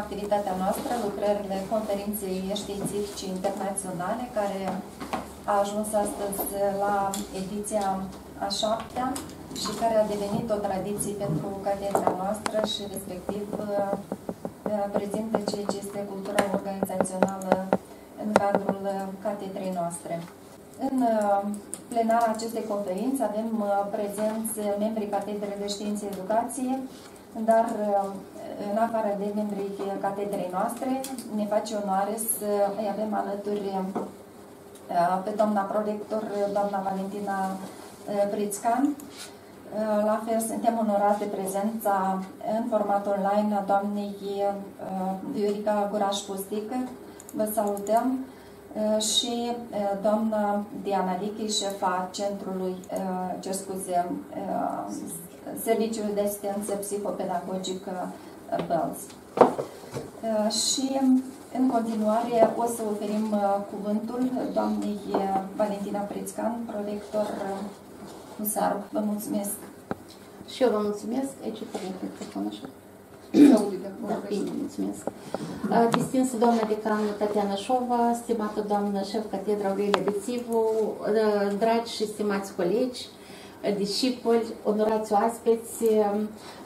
Activitatea noastră, lucrările conferinței științifice internaționale, care a ajuns astăzi la ediția a 7-a și care a devenit o tradiție pentru catedrata noastră și respectiv prezintă ceea ce este cultura organizațională în cadrul catedrei noastre. În plenara acestei conferințe avem prezenți membrii Catedrei de Științe Educație, dar în afară de membrii catedrei noastre, ne face onoare să îi avem alături pe doamna prorector, doamna Valentina Prițcan. La fel, suntem onorați de prezența în format online a doamnei Iurica Guraș-Pustică. Vă salutăm! Și doamna Diana Richie, șefa Centrului, Serviciul de Asistență Psihopedagogică BELS. Și în continuare o să oferim cuvântul doamnei Valentina Prițcan, prorector Husar. Vă mulțumesc! Și eu vă mulțumesc! Aici e microfonul așa. Da, bine, mulțumesc. Distinsă doamna decan Tatiana Șova, stimată doamnă șef catedra Aurelia Bitivu, dragi și stimați colegi, discipoli, onorați oaspeți,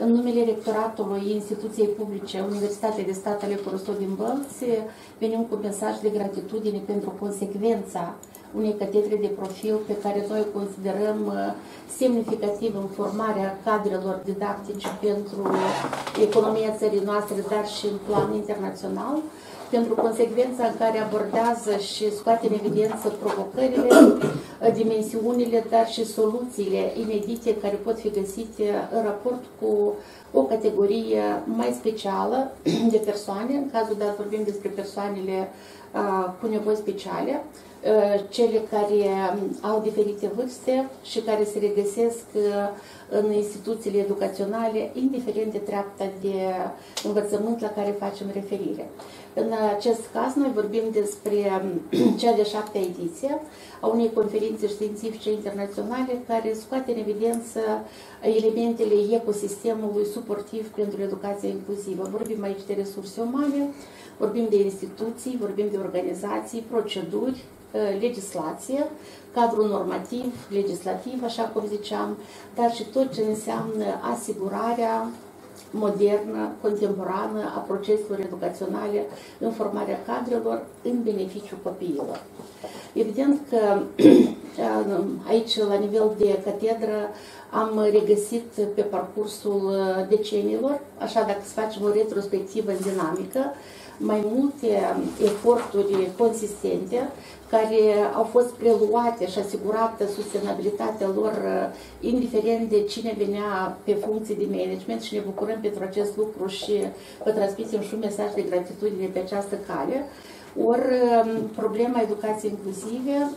în numele rectoratului instituției publice Universitatea de Stat Alecu Russo din Bălți, venim cu un mesaj de gratitudine pentru consecvența unei catedre de profil pe care noi o considerăm semnificativ în formarea cadrelor didactice pentru economia țării noastre, dar și în plan internațional, pentru consecvența în care abordează și scoate în evidență provocările, dimensiunile, dar și soluțiile inedite care pot fi găsite în raport cu o categorie mai specială de persoane, în cazul dat vorbim despre persoanele cu nevoi speciale, cele care au diferite vârste și care se regăsesc în instituțiile educaționale, indiferent de treapta de învățământ la care facem referire. În acest caz, noi vorbim despre cea de 7-a ediție a unei conferințe științifice internaționale care scoate în evidență elementele ecosistemului suportiv pentru educația inclusivă. Vorbim aici de resurse umane, vorbim de instituții, vorbim de organizații, proceduri, legislație, cadrul normativ, legislativ, așa cum ziceam, dar și tot ce înseamnă asigurarea modernă, contemporană a proceselor educaționale în formarea cadrelor în beneficiul copiilor. Evident că aici, la nivel de catedră, am regăsit pe parcursul deceniilor, așa dacă să facem o retrospectivă dinamică, mai multe eforturi consistente care au fost preluate și asigurată sustenabilitatea lor, indiferent de cine venea pe funcții de management, și ne bucurăm pentru acest lucru și vă transmitem și un mesaj de gratitudine pe această cale. Ori problema educației inclusive,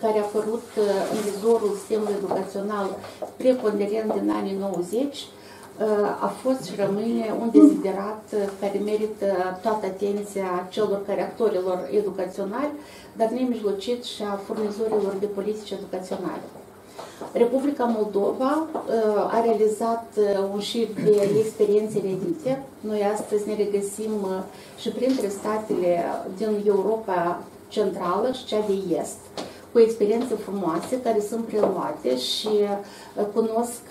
care a apărut în vizorul sistemului educațional preponderent din anii 90, a fost și rămâne un deziderat care merită toată atenția celor care, actorilor educaționali, dar nemijlocit și a furnizorilor de politici educaționale. Republica Moldova a realizat un șir de experiențe inedite. Noi astăzi ne regăsim și printre statele din Europa Centrală și cea de Est, cu experiențe frumoase care sunt preluate și cunosc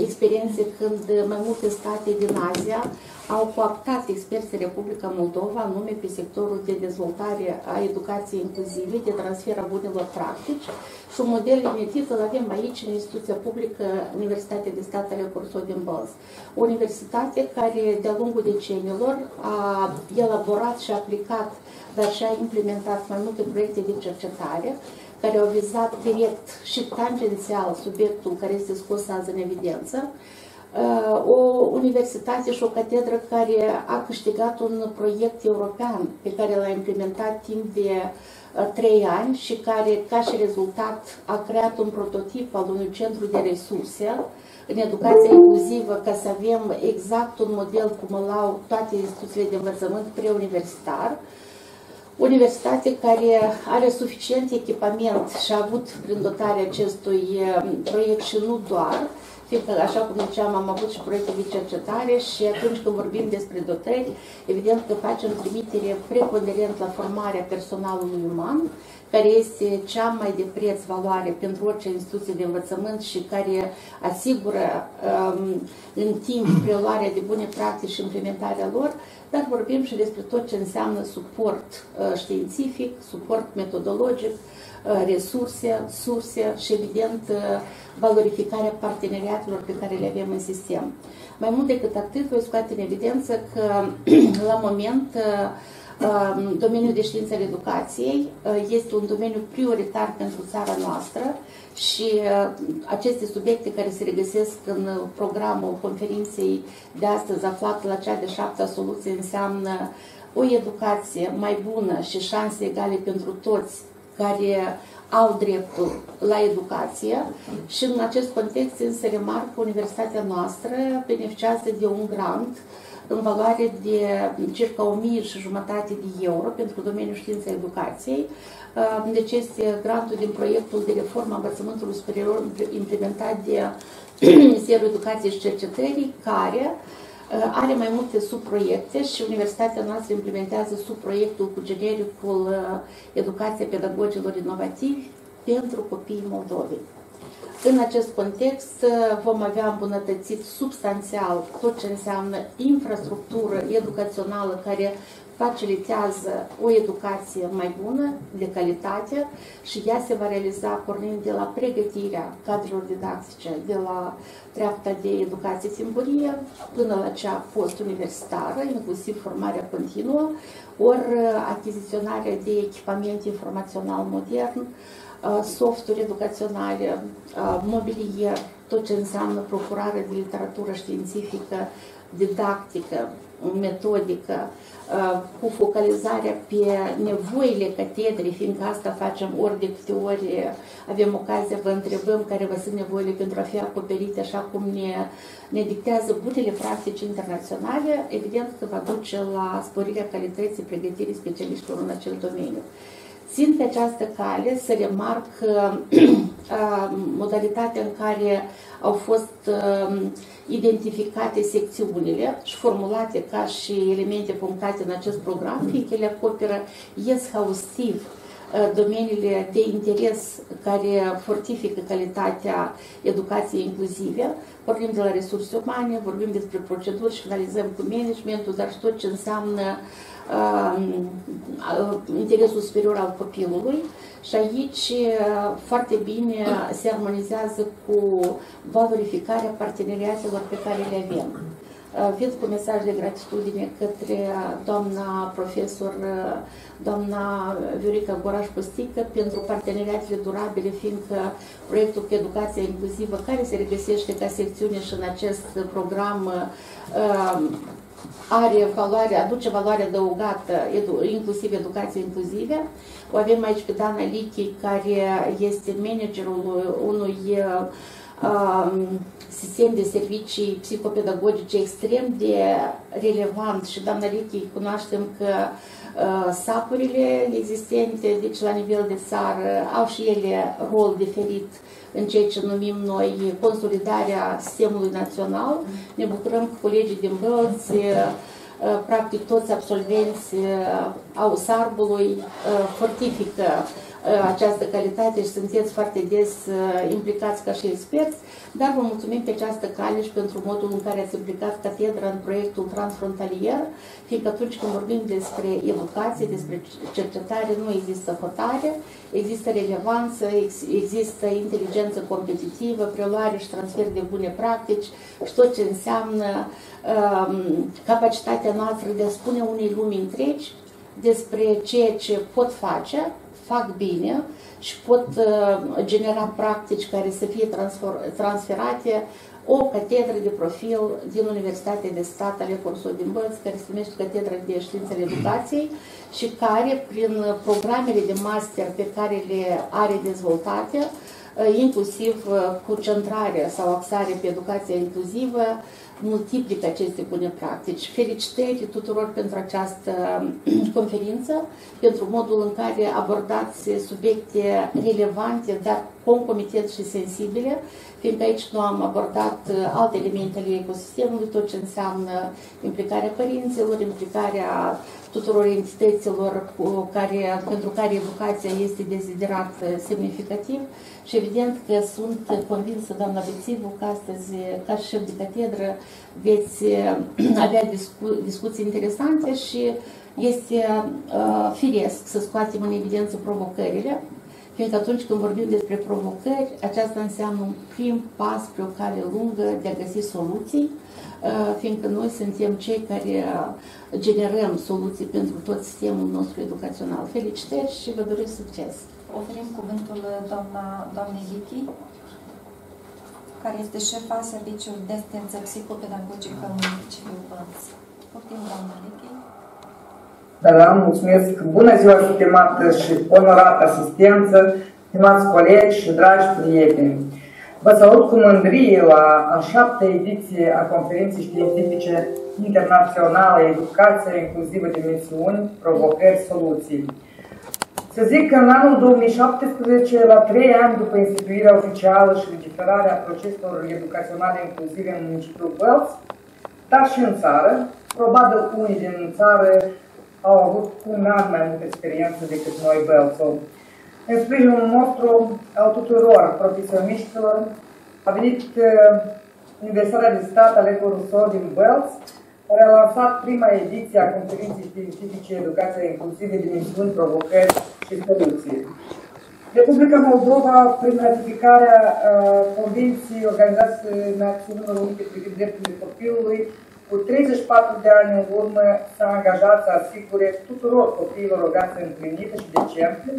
experiențe când mai multe state din Azia au coaptat experții Republica Moldova, anume pe sectorul de dezvoltare a educației inclusive, de transfer a bunelor practici, și un model inetit îl avem aici, în instituția publică Universitatea de Stat Alecu Russo din Bălți. O universitate care de-a lungul decenilor a elaborat și aplicat, dar și a implementat mai multe proiecte de cercetare care au vizat direct și tangențial subiectul care este scos azi în evidență. O universitate și o catedră care a câștigat un proiect european pe care l-a implementat timp de 3 ani și care, ca și rezultat, a creat un prototip al unui centru de resurse în educația inclusivă, ca să avem exact un model cum îl au toate instituțiile de învățământ preuniversitar. Universitate care are suficient echipament și a avut prin dotare acestui proiect și nu doar, fiindcă, așa cum ziceam, am avut și proiecte de cercetare și atunci când vorbim despre dotări, evident că facem trimitere preponderent la formarea personalului uman, care este cea mai de preț valoare pentru orice instituție de învățământ și care asigură în timp preluarea de bune practici și implementarea lor, dar vorbim și despre tot ce înseamnă suport științific, suport metodologic, resurse, surse și, evident, valorificarea parteneriatelor pe care le avem în sistem. Mai mult decât atât, voi scoate în evidență că, la moment, domeniul de științe ale educației este un domeniu prioritar pentru țara noastră și aceste subiecte care se regăsesc în programul conferinței de astăzi aflat la cea de 7-a soluție înseamnă o educație mai bună și șanse egale pentru toți care au dreptul la educație și în acest context se remarcă că universitatea noastră beneficiază de un grant în valoare de circa 1.500 de euro pentru domeniul științei educației. Deci este grantul din proiectul de reformă a învățământului superior implementat de Ministerul Educației și Cercetării, care are mai multe subproiecte și Universitatea noastră implementează subproiectul cu genericul Educația Pedagogilor Inovativi pentru copiii Moldovei. În acest context vom avea îmbunătățit substanțial tot ce înseamnă infrastructură educațională care facilitează o educație mai bună, de calitate și ea se va realiza pornind de la pregătirea cadrelor didactice, de la treapta de educație timpurie până la cea post-universitară, inclusiv formarea continuă, ori achiziționarea de echipament informațional modern, softuri educaționale, mobilier, tot ce înseamnă procurare de literatură științifică, didactică, metodică, cu focalizarea pe nevoile catedrei, fiindcă asta facem ori de câte ori avem ocazia, vă întrebăm care vă sunt nevoile pentru a fi acoperite așa cum ne dictează bunele practici internaționale, evident că va duce la sporirea calității pregătirii specialiștilor în acel domeniu. Țin pe această cale să remarc modalitatea în care au fost identificate secțiunile și formulate ca și elemente punctate în acest program, fiindcă ele acoperă exhaustiv domeniile de interes care fortifică calitatea educației inclusive. Vorbim de la resurse umane, vorbim despre proceduri și finalizăm cu managementul, dar și tot ce înseamnă interesul superior al copilului și aici foarte bine se armonizează cu valorificarea parteneriatelor pe care le avem. Vin cu mesaj de gratitudine către doamna profesor, doamna Viorica Goraș-Pustică pentru parteneriatele durabile, fiindcă proiectul cu educația inclusivă, care se regăsește ca secțiune și în acest program, aduce valoare adăugată, inclusiv educație inclusive. O avem aici pe Diana Richie, care este managerul unui sistem de servicii psihopedagogice extrem de relevant și doamna Richie cunoaștem că sapurile existente, deci la nivel de țară, au și ele rol diferit în ceea ce numim noi consolidarea sistemului național. Ne bucurăm că colegii din Bălți, practic toți absolvenți au sarbului, fortifică această calitate și sunteți foarte des implicați ca și experți, dar vă mulțumim pe această cale și pentru modul în care ați implicat catedra în proiectul transfrontalier, fiindcă atunci când vorbim despre educație, despre cercetare, nu există hotare, există relevanță, există inteligență competitivă, preluare și transfer de bune practici și tot ce înseamnă capacitatea noastră de a spune unei lumi întregi despre ceea ce pot face, fac bine și pot genera practici care să fie transferate o catedră de profil din Universitatea de Stat Alecu Russo din Bălți, care se numește Catedra de Științe ale Educației și care, prin programele de master pe care le are dezvoltate, inclusiv cu centrare sau axare pe educația inclusivă, multiplică aceste bune practici. Felicitări tuturor pentru această conferință, pentru modul în care abordați subiecte relevante, dar concomitent și sensibile, fiindcă aici nu am abordat alte elemente ale ecosistemului, tot ce înseamnă implicarea părinților, implicarea tuturor entităților pentru care educația este deziderat semnificativ și evident că sunt convinsă, doamna Bitivu, că astăzi, ca și șef de catedră, veți avea discuții interesante și este firesc să scoatem în evidență provocările, fiindcă atunci când vorbim despre provocări, aceasta înseamnă un prim pas spre o cale lungă de a găsi soluții, fiindcă noi suntem cei care generăm soluții pentru tot sistemul nostru educațional. Felicitări și vă doresc succes! Oferim cuvântul doamnei Viti, care este șefa serviciului de asistență psihopedagogică în municipiul Bănț. Poftim, doamna Viti. Da, mulțumesc! Bună ziua, stimată și onorată asistență, stimați colegi și dragi prieteni! Vă salut cu mândrie la a 7-a ediție a conferinței științifice internaționale Educația inclusivă dimensiuni, provocări, soluții. Să zic că în anul 2017, la 3 ani după instituirea oficială și legiferarea proceselor educaționale inclusive în municipiul Bălți, dar și în țară, probabil unii din țară au avut un an mai multă experiență decât noi Bălțul. În sprijinul nostru al tuturor profesioniștilor a venit Universitatea de Stat Alecu Russo din Bălți, care a lansat prima ediție a conferinței științifice Educația inclusivă, dimensiuni, provocări și soluții. Republica Moldova, prin ratificarea Convenției Organizației Națiunilor Unite privind drepturile copilului, cu 34 de ani în urmă s-a angajat să asigure tuturor copiilor o viață împlinită și decentă,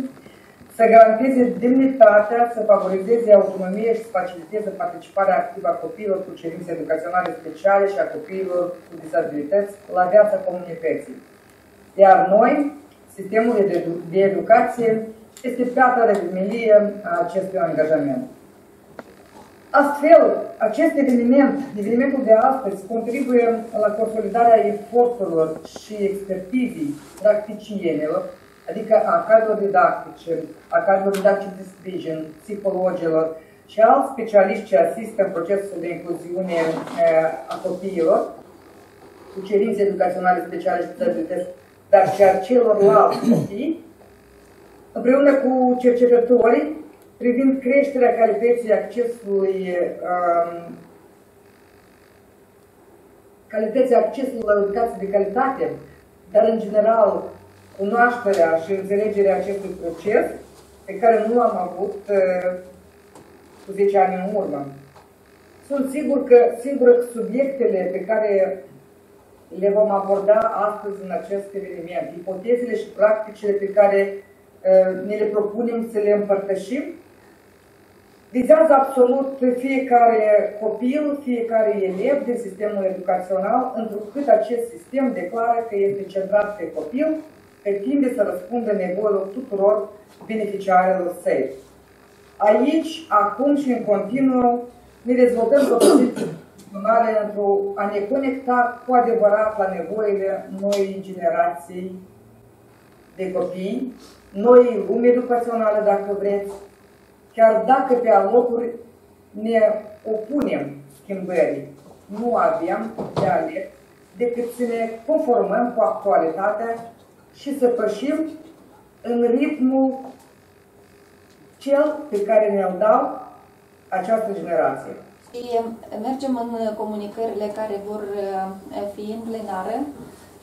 să garanteze demnitatea, să favorizeze autonomie și să faciliteze participarea activă a copiilor cu cerințe educaționale speciale și a copiilor cu dizabilități la viața comunității. Iar noi, sistemul de educație, este piatra de temelie a acestui angajament. Astfel, acest eveniment, evenimentul de astăzi, contribuie la consolidarea eforturilor și expertizii practicienilor, adică a cadrelor didactice, a cadrelor didactice de sprijin, psihologilor și alți specialiști ce asistă în procesul de incluziune a copiilor cu cerințe educaționale speciale și dizabilități, dar și a celorlalți copii, împreună cu cercetătorii, privind creșterea calității accesului, la educație de calitate, dar în general cunoașterea și înțelegerea acestui proces pe care nu am avut cu 10 ani în urmă. Sunt sigur că subiectele pe care le vom aborda astăzi în acest eveniment, ipotezele și practicile pe care ne le propunem să le împărtășim, vizează absolut fiecare copil, fiecare elev din sistemul educațional, întrucât acest sistem declară că este centrat pe copil, pretinde să răspundă nevoilor tuturor beneficiarilor săi. Aici, acum și în continuu, ne dezvoltăm propunerile pentru a ne conecta cu adevărat la nevoile noii generații de copii, noi lume educaționale, dacă vreți, chiar dacă pe alocuri ne opunem schimbării. Nu avem de ales decât să ne conformăm cu actualitatea și să pășim în ritmul cel pe care ne-l dau această generație. Și mergem în comunicările care vor fi în plenară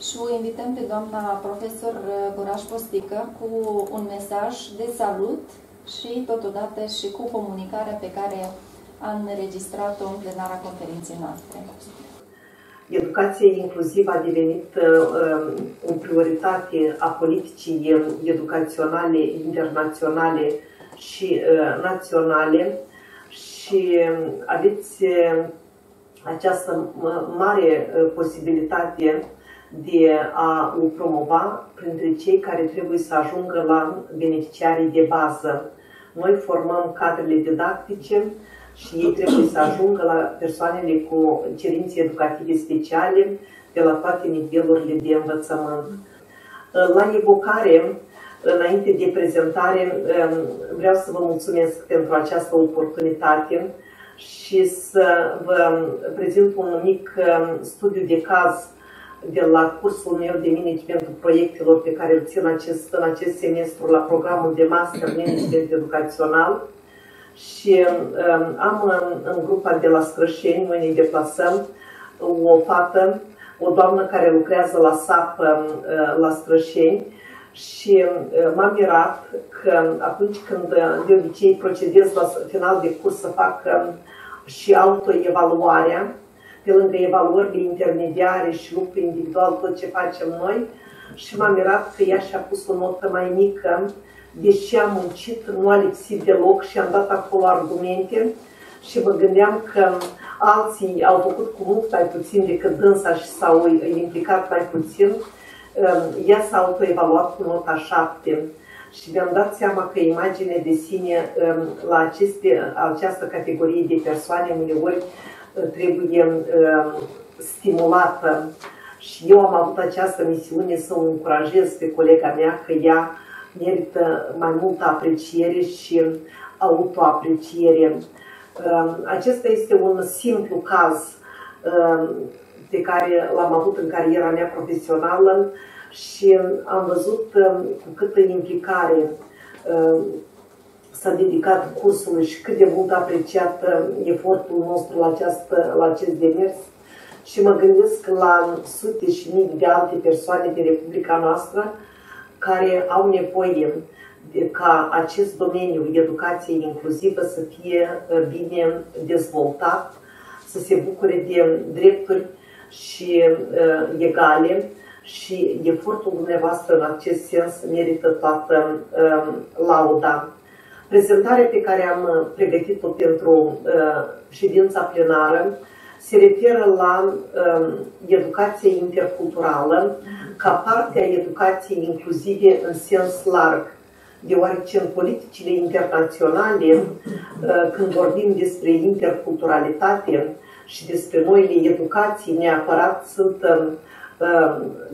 și o invităm pe doamna profesor Goraș-Postică cu un mesaj de salut și totodată și cu comunicarea pe care am înregistrat-o în plenara conferinței noastre. Educația inclusivă a devenit o prioritate a politicii educaționale, internaționale și naționale și aveți această mare posibilitate de a o promova printre cei care trebuie să ajungă la beneficiarii de bază. Noi formăm cadrele didactice și ei trebuie să ajungă la persoanele cu cerințe educative speciale de la toate nivelurile de învățământ. La evocare Înainte de prezentare, vreau să vă mulțumesc pentru această oportunitate și să vă prezint un mic studiu de caz de la cursul meu de managementul proiectelor pe care îl țin în acest semestru la programul de master management educațional. Și am în grupa de la Scrășeni, noi ne deplasăm, o fată, o doamnă care lucrează la SAP la Scrășeni și m-am mirat că atunci când de obicei procedez la final de curs să fac și autoevaluarea, pe lângă evaluările intermediare și lucru individual, tot ce facem noi, și m-am mirat că ea și-a pus o notă mai mică, deși am muncit, nu a lipsit deloc și am dat acolo argumente și mă gândeam că alții au făcut cu mult mai puțin decât dânsa și s-au implicat mai puțin. Ea s-a autoevaluat cu nota 7 și mi-am dat seama că imaginea de sine la această categorie de persoane uneori trebuie stimulată și eu am avut această misiune să o încurajez pe colega mea că ea merită mai multă apreciere și autoapreciere. Acesta este un simplu caz pe care l-am avut în cariera mea profesională și am văzut cu câtă implicare s-a dedicat cursului și cât de mult a apreciat efortul nostru la acest demers. Și mă gândesc la sute și mii de alte persoane din Republica noastră care au nevoie ca acest domeniu educației inclusivă să fie bine dezvoltat, să se bucure de drepturi și egale și efortul dumneavoastră în acest sens merită toată lauda. Prezentarea pe care am pregătit-o pentru ședința plenară se referă la educație interculturală ca parte a educației inclusive în sens larg, deoarece în politicile internaționale, când vorbim despre interculturalitate și despre noile educații, neapărat sunt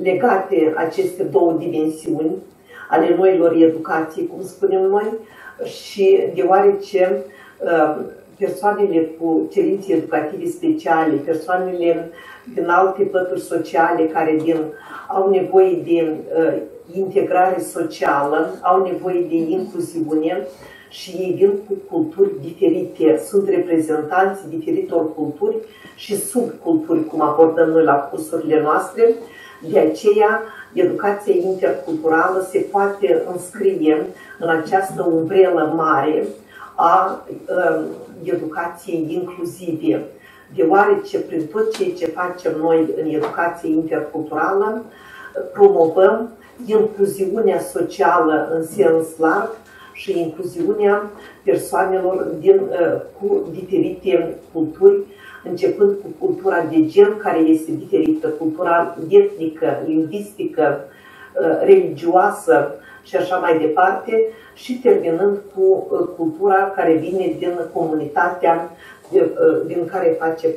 legate aceste două dimensiuni ale noilor educații, cum spunem noi, și deoarece persoanele cu cerințe educative speciale, persoanele din alte pături sociale care au nevoie de integrare socială, au nevoie de incluziune și ei vin cu culturi diferite, sunt reprezentanți diferitor culturi și subculturi, cum abordăm noi la cursurile noastre. De aceea, educația interculturală se poate înscrie în această umbrelă mare a educației inclusive, deoarece prin tot ceea ce facem noi în educație interculturală, promovăm incluziunea socială în sens larg și incluziunea persoanelor cu diferite culturi, începând cu cultura de gen, care este diferită, cultura etnică, lingvistică, religioasă și așa mai departe, și terminând cu cultura care vine din comunitatea din care face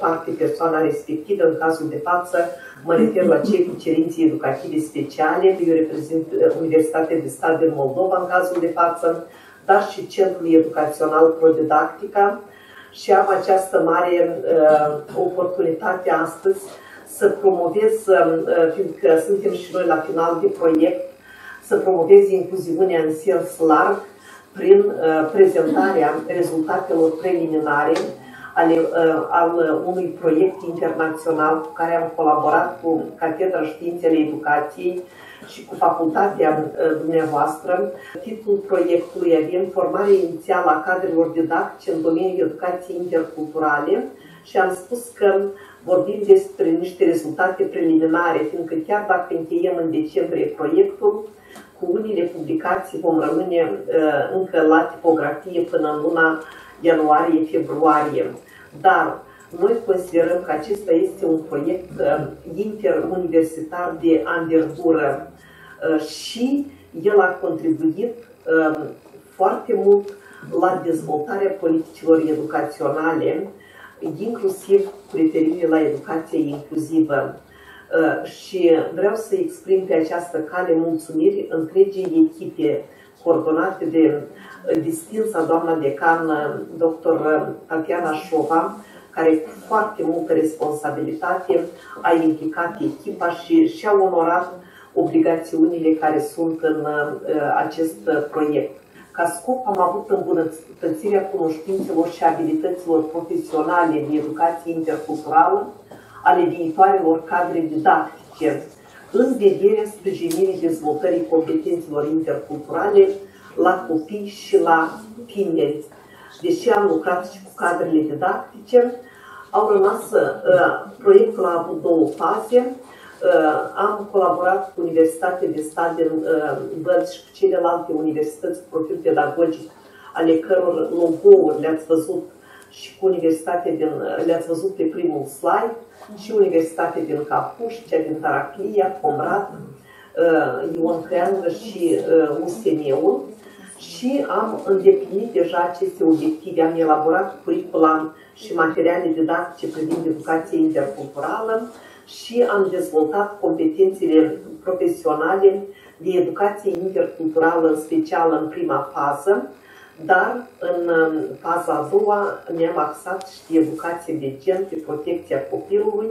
parte persoana respectivă. În cazul de față, mă refer la cei cu cerințe educative speciale. Eu reprezint Universitatea de Stat din Moldova, în cazul de față, dar și Centrul Educațional ProDidactica. Și am această mare oportunitate astăzi să promovez, fiindcă suntem și noi la final de proiect, să promovez incluziunea în sens larg prin prezentarea rezultatelor preliminare al unui proiect internațional cu care am colaborat cu Catedra Științele Educației și cu facultatea dumneavoastră. Titlul proiectului e Formarea inițială a cadrelor didactice în domeniul educației interculturale și am spus că vorbim despre niște rezultate preliminare, fiindcă chiar dacă încheiem în decembrie proiectul, cu unele publicații vom rămâne încă la tipografie până în luna ianuarie-februarie. Dar noi considerăm că acesta este un proiect interuniversitar de anvergură și el a contribuit foarte mult la dezvoltarea politicilor educaționale, inclusiv cu referire la educație inclusivă. Și vreau să exprim pe această cale mulțumiri întregii echipe coordonate de distinsa doamna decan, dr. Tatiana Șova, care cu foarte multă responsabilitate a implicat echipa și și-a onorat obligațiunile care sunt în acest proiect. Ca scop am avut îmbunătățirea cunoștințelor și abilităților profesionale în educație interculturală ale viitoarelor cadre didactice, în vederea sprijinirii dezvoltării competențelor interculturale la copii și la tineri. Deși am lucrat și cu cadrele didactice, au rămas, proiectul a avut două faze. Am colaborat cu Universitatea de Stat din Bălți și cu celelalte universități cu profil pedagogic, ale căror logo-uri le-ați văzut și cu Universitatea din, le-ați văzut pe primul slide, și Universitatea din Capuș, cea din Taraclia, Comrat, Ion Creangă și USM-ul. Și am îndeplinit deja aceste obiective, am elaborat curriculum și materiale didactice privind educația interculturală și am dezvoltat competențele profesionale de educație interculturală, în special în prima fază, dar în faza a doua ne-am axat și pe educație de gen, pe protecția copilului.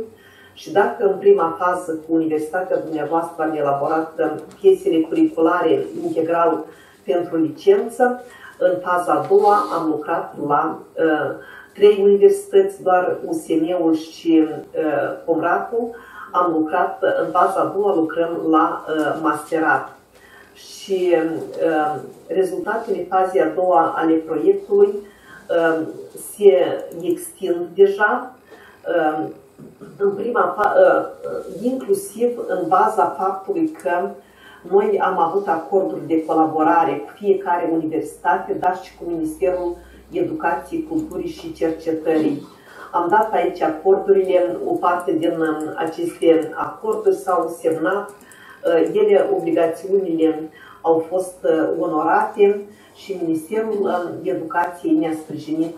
Și dacă în prima fază cu Universitatea dumneavoastră am elaborat piesele curriculare integral pentru licență, în faza a doua am lucrat la trei universități, doar USM-ul și Comratul. Am lucrat, în faza a doua lucrăm la masterat. Și rezultatele fazei a doua ale proiectului se extind deja, în prima, inclusiv în baza faptului că noi am avut acorduri de colaborare cu fiecare universitate, dar și cu Ministerul Educației, Culturii și Cercetării. Am dat aici acordurile, o parte din aceste acorduri s-au semnat, ele, obligațiunile au fost onorate și Ministerul Educației ne-a sprijinit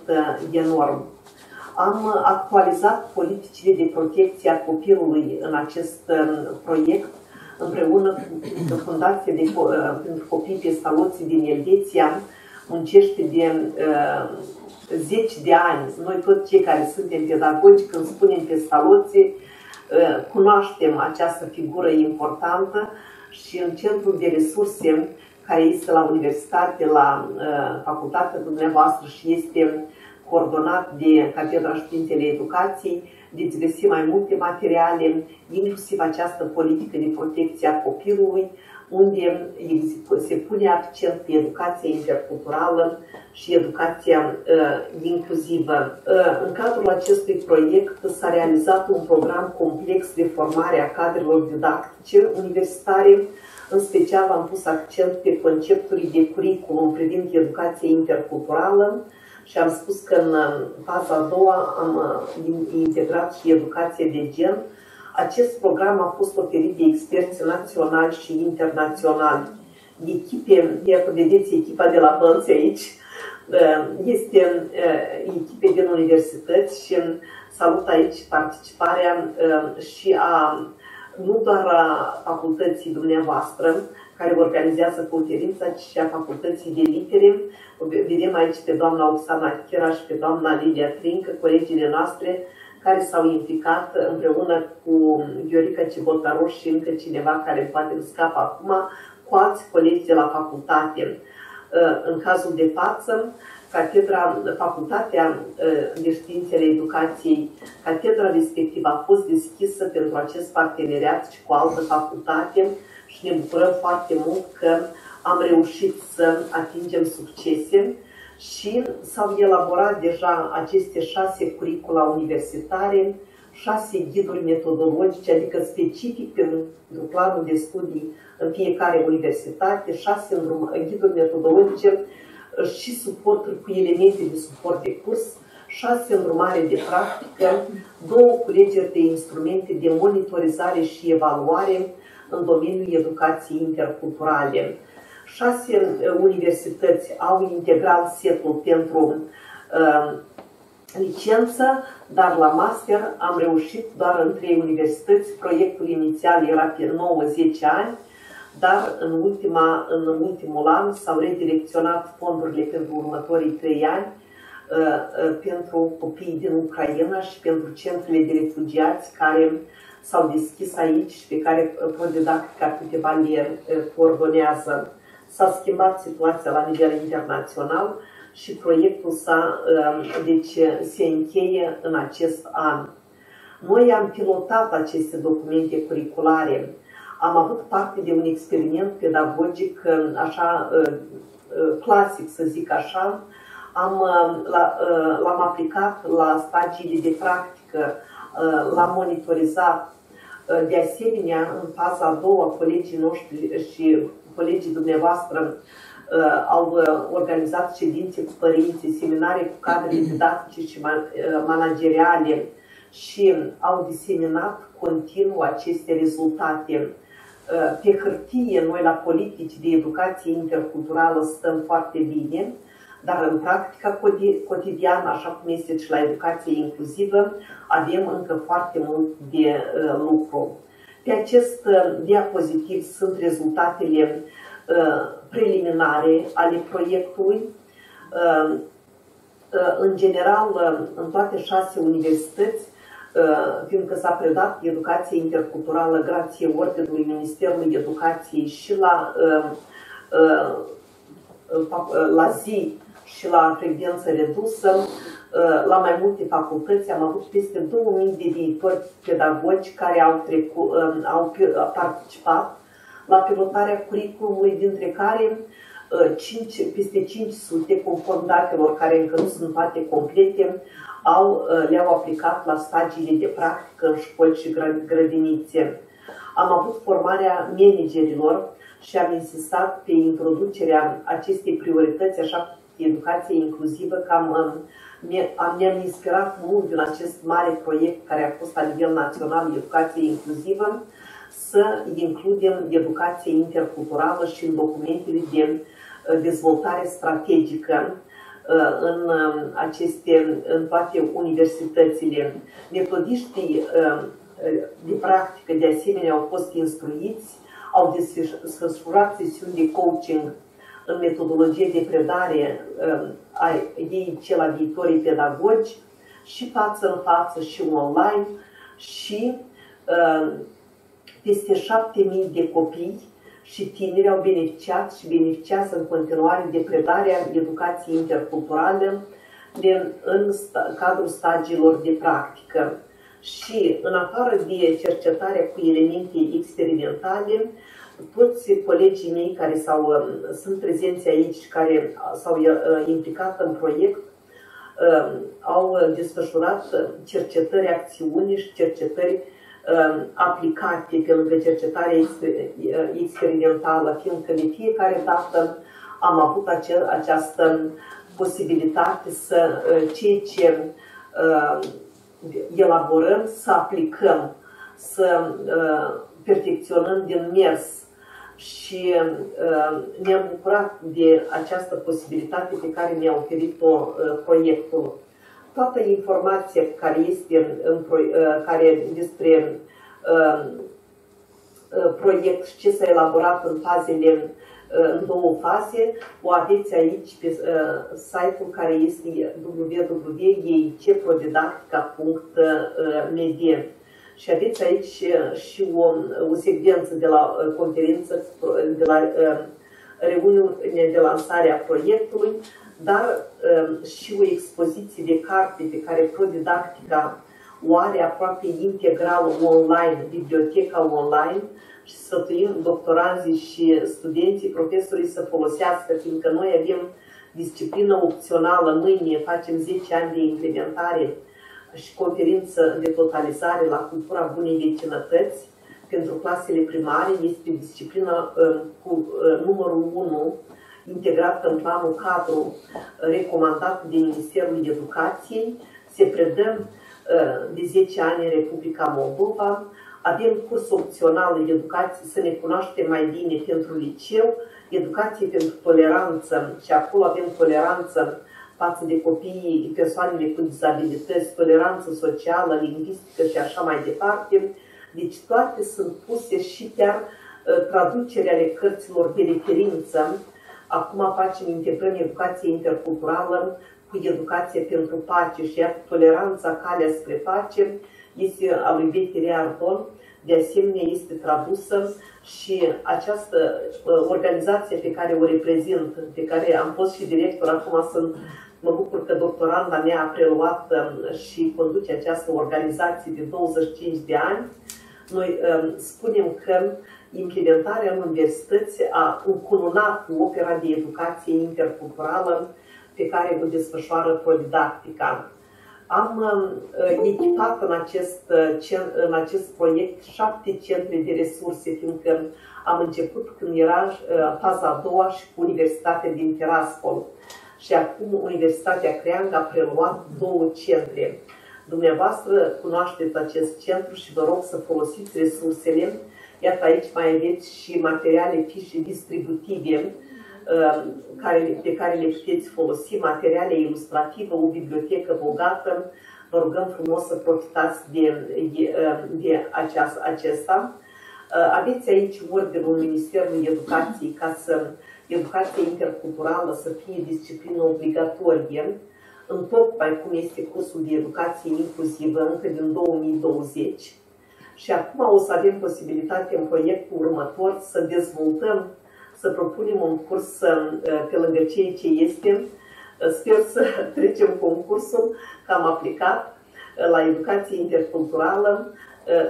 enorm. Am actualizat politicile de protecție a copilului în acest proiect, împreună cu Fundația pentru Copii Pestalozzi din Elveția. Muncește de zeci de ani. Noi toți cei care suntem pedagogi, când spunem Pestalozzi, cunoaștem această figură importantă și în centrul de resurse care este la universitate, la facultatea dumneavoastră și este coordonat de Catedra Științele Educației, veți găsi mai multe materiale, inclusiv această politică de protecție a copilului, unde se pune accent pe educația interculturală și educația inclusivă. În cadrul acestui proiect s-a realizat un program complex de formare a cadrelor didactice universitare. În special am pus accent pe concepturi de curriculum privind educația interculturală și am spus că în faza a doua am integrat și educație de gen. Acest program a fost oferit de experți naționali și internaționali. Echipe, iată, vedeți echipa de la Bălți aici, este echipe din universități și salut aici participarea și a, nu doar a facultății dumneavoastră, care organizează conferința, ci și a facultății de litere. Vedem aici pe doamna Oxana Chira și pe doamna Lydia Trincă, colegile noastre, care s-au implicat împreună cu Iorica Cibotaru și încă cineva care poate îmi scapă acum, cu alți colegi de la facultate. În cazul de față, Facultatea de Științele Educației, catedra respectivă a fost deschisă pentru acest parteneriat și cu altă facultate și ne bucurăm foarte mult că am reușit să atingem succese și s-au elaborat deja aceste 6 curricula universitare, 6 ghiduri metodologice, adică specific pentru planul de studii în fiecare universitate, 6 ghiduri metodologice și suporturi cu elemente de suport de curs, 6 îndrumare de practică, 2 culegeri de instrumente de monitorizare și evaluare în domeniul educației interculturale. 6 universități au integral setul pentru licență, dar la master am reușit doar în 3 universități. Proiectul inițial era pe 9-10 ani, dar în ultimul an s-au redirecționat fondurile pentru următorii 3 ani pentru copiii din Ucraina și pentru centrele de refugiați care s-au deschis aici și pe care ProDidactica câteva le coordonează. S-a schimbat situația la nivel internațional și proiectul se încheie în acest an. Noi am pilotat aceste documente curriculare. Am avut parte de un experiment pedagogic, așa, clasic, să zic așa. L-am aplicat la stagiile de practică, l-am monitorizat. De asemenea, în faza a doua, colegii noștri și colegii dumneavoastră au organizat ședințe cu părinții, seminare cu cadre didactice și manageriale și au diseminat continuu aceste rezultate. Pe hârtie, noi la politici de educație interculturală stăm foarte bine, dar în practica cotidiană, așa cum este și la educație inclusivă, avem încă foarte mult de lucru. Pe acest diapozitiv sunt rezultatele preliminare ale proiectului. În general, în toate 6 universități, fiindcă s-a predat educație interculturală grație Ordinului Ministerului Educației și la zi și la frecvență redusă, la mai multe facultăți am avut peste 2000 de viitori pedagogi care au participat la pilotarea curriculumului, dintre care peste 500, conform datelor care încă nu sunt toate complete, le-au aplicat la stagiile de practică în școli și grădinițe. Am avut formarea managerilor și am insistat pe introducerea acestei priorități, așa, educație inclusivă, că ne-am inspirat mult din acest mare proiect care a fost la nivel național, educație inclusivă, să includem educație interculturală și în documentele de dezvoltare strategică în toate universitățile. Metodiștii de practică, de asemenea, au fost instruiți, au desfășurat sesiuni de coaching în metodologie de predare a ei la viitorii pedagogi, și față în față și online, și peste 7000 de copii și tineri au beneficiat și beneficiază în continuare de predarea educației interculturale în cadrul stagiilor de practică. Și în afară de cercetarea cu elemente experimentale, toți colegii mei care sunt prezenți aici, care s-au implicat în proiect, au desfășurat cercetări acțiuni și cercetări aplicate, pe lângă cercetarea experimentală, fiindcă de fiecare dată am avut această posibilitate să ceea ce elaborăm, să aplicăm, să perfecționăm din mers. Și ne-am bucurat de această posibilitate pe care mi-a oferit-o proiectul. Toată informația care este despre proiect și ce s-a elaborat în 2 faze, o aveți aici pe site-ul care este www.proDidactica.md. Și aveți aici și o secvență de la conferință, de la reuniune de lansare a proiectului, dar și o expoziție de carte pe care ProDidactica o are aproape integral online, biblioteca online, și sfătuim doctoranzii și studenții, profesorii să folosească, fiindcă noi avem disciplină opțională, mâine facem 10 ani de implementare și conferință de totalizare la cultura bunei vecinătăți pentru clasele primare. Este disciplina cu numărul 1, integrată în planul cadru recomandat de Ministerul Educației. Se predă de 10 ani în Republica Moldova. Avem curs opțional de educație, să ne cunoaștem mai bine, pentru liceu, educație pentru toleranță, și acolo avem toleranță față de copiii, persoanele cu dizabilități, toleranță socială, lingvistică și așa mai departe. Deci toate sunt puse și chiar traducerea ale cărților de referință. Acum facem, integrăm educație interculturală cu educație pentru pace și iar toleranța, calea spre pace, este a lui Betere Ardon. De asemenea, este tradusă și această organizație pe care o reprezint, pe care am fost și director, acum sunt, mă bucur că doctoranda mea a preluat și conduce această organizație de 25 de ani. Noi spunem că implementarea în universități a încununat cu opera de educație interculturală pe care o desfășoară ProDidactica. Am echipat în acest proiect 7 centre de resurse, fiindcă am început când era faza a doua și cu Universitatea din Tiraspol. Și acum Universitatea Creangă a preluat 2 centre. Dumneavoastră cunoașteți acest centru și vă rog să folosiți resursele. Iată, aici mai aveți și materiale, fișe distributive pe care le puteți folosi, materiale ilustrative, o bibliotecă bogată. Vă rugăm frumos să profitați de acesta. Aveți aici ordinul Ministerului Educației ca să educația interculturală să fie disciplină obligatorie, în tocmai cum este cursul de educație inclusivă încă din 2020. Și acum o să avem posibilitatea în proiectul următor să dezvoltăm, să propunem un curs pe lângă ceea ce este. Sper să trecem concursul, că am aplicat la educație interculturală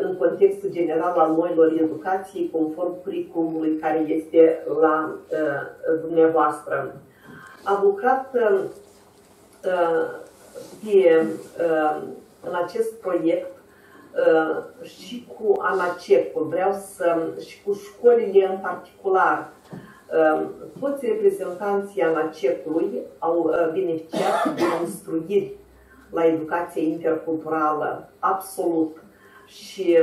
în contextul general al noilor educații, conform curriculumului care este la dumneavoastră. Am lucrat în acest proiect și cu ANACEP-ul, și cu școlile în particular. Toți reprezentanții ANACEP-ului au beneficiat de instruiri la educație interculturală, absolut. Și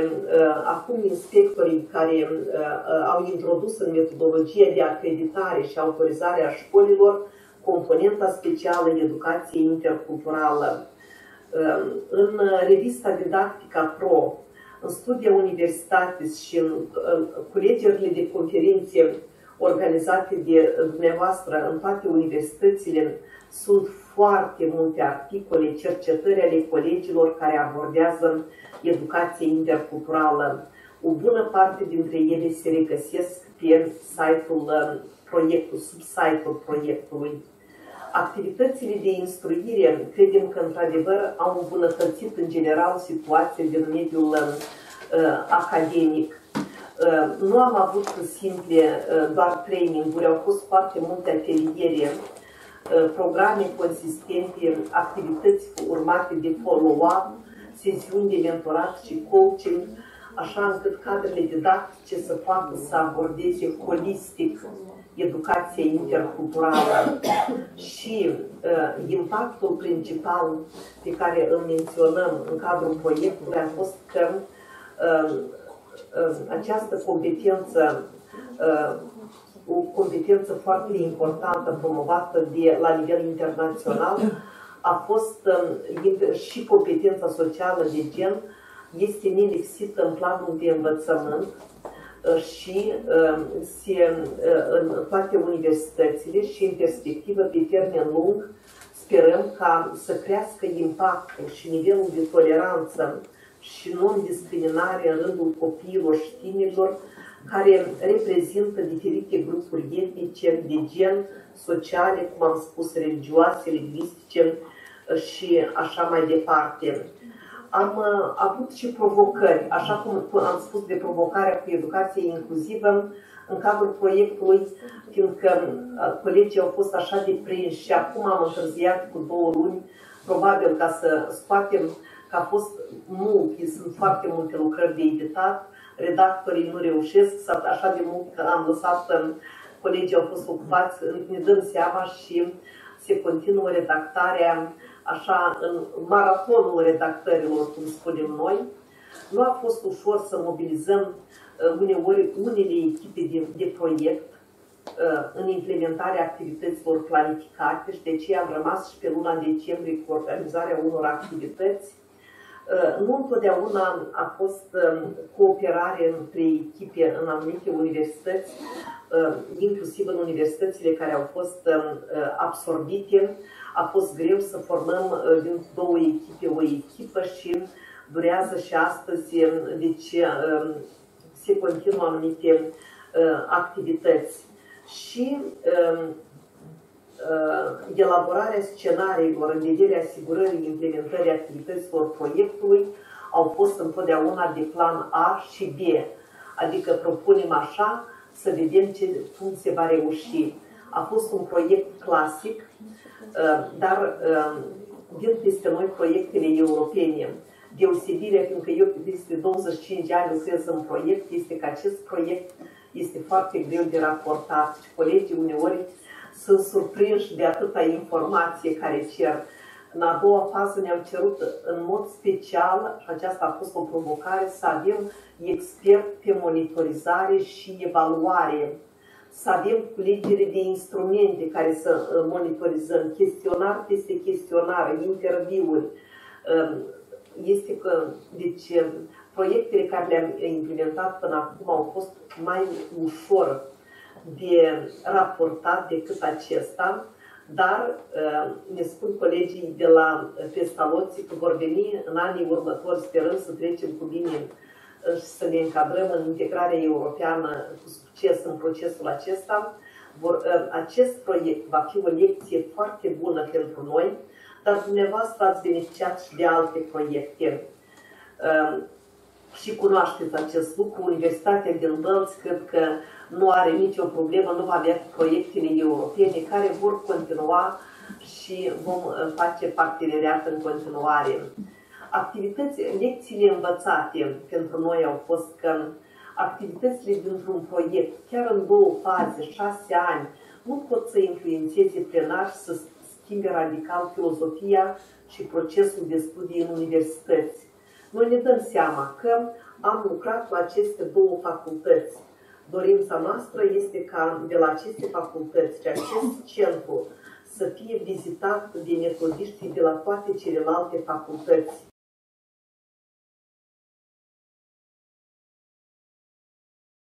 acum inspectorii care au introdus în metodologie de acreditare și autorizare a școlilor componenta specială educației interculturală. În revista Didactica Pro, în studia Universitatis și în culegerile de conferințe organizate de dumneavoastră în toate universitățile, sunt foarte multe articole, cercetări ale colegilor care abordează educație interculturală. O bună parte dintre ele se regăsesc pe site-ul proiectului, sub site-ul proiectului. Activitățile de instruire, credem că într-adevăr au îmbunătățit în general situația din mediul academic. Nu am avut simple doar training-uri, au fost foarte multe ateliere, programe consistente, activități urmate de follow-up, sesiuni de mentorat și coaching, așa încât cadrele didactice să poată să abordeze holistic educația interculturală. Și impactul principal pe care îl menționăm în cadrul proiectului a fost că această competență, o competență foarte importantă promovată la nivel internațional, a fost și competența socială de gen, este nelixită în planul de învățământ și în toate universitățile și în perspectivă pe termen lung sperăm ca să crească impactul și nivelul de toleranță și non-discriminare în rândul copiilor și tinerilor care reprezintă diferite grupuri etnice, de gen, sociale, cum am spus, religioase, lingvistice și așa mai departe. Am avut și provocări, așa cum am spus de provocarea cu educație inclusivă în cadrul proiectului, fiindcă colegii au fost așa de prinși și acum am întârziat cu 2 luni, probabil ca să scoatem, că a fost mult, sunt foarte multe lucrări de editat, redactorii nu reușesc, așa de mult că am lăsat, colegii au fost ocupați, ne dăm seama și se continuă redactarea, așa, în maratonul redactărilor, cum spunem noi. Nu a fost ușor să mobilizăm uneori unele echipe de proiect, în implementarea activităților planificate și de aceea am rămas și pe luna decembrie cu organizarea unor activități. Nu întotdeauna a fost cooperare între echipe în anumite universități, inclusiv în universitățile care au fost absorbite. A fost greu să formăm din două echipe o echipă și durează și astăzi, deci se continuă anumite activități. Și elaborarea scenariilor în vederea asigurării implementării activităților proiectului au fost întotdeauna de plan A și B. Adică propunem așa să vedem cum se va reuși. A fost un proiect clasic, dar vin peste noi proiectele europene. Deosebirea, fiindcă eu peste 25 de ani lucrez în proiect, este că acest proiect este foarte greu de raportat și colegii uneori sunt surprinși de atâta informație care cer. În a doua fază ne-au cerut în mod special, și aceasta a fost o provocare, să avem expert pe monitorizare și evaluare, să avem culegere de instrumente care să monitorizăm, chestionar peste chestionar, interviuri. Este că, deci, proiectele care le-am implementat până acum au fost mai ușor de raportat decât acesta, dar ne spun colegii de la Pestalozzi că vor veni în anii următori, sperăm să trecem cu bine și să ne încadrăm în integrarea europeană cu succes în procesul acesta. Acest proiect va fi o lecție foarte bună pentru noi, dar dumneavoastră ați beneficiat și de alte proiecte și cunoașteți acest lucru. Universitatea din Bălți cred că nu are nicio problemă, nu va avea proiectele europene care vor continua și vom face parteneriat în continuare. Lecțiile învățate pentru noi au fost că activitățile dintr-un proiect, chiar în două faze, 6 ani, nu pot să influențeze plenar și să schimbe radical filozofia și procesul de studii în universități. Noi ne dăm seama că am lucrat la aceste două facultăți. Dorința noastră este ca de la aceste facultăți și acest centru să fie vizitat de metodiștii de la toate celelalte facultăți.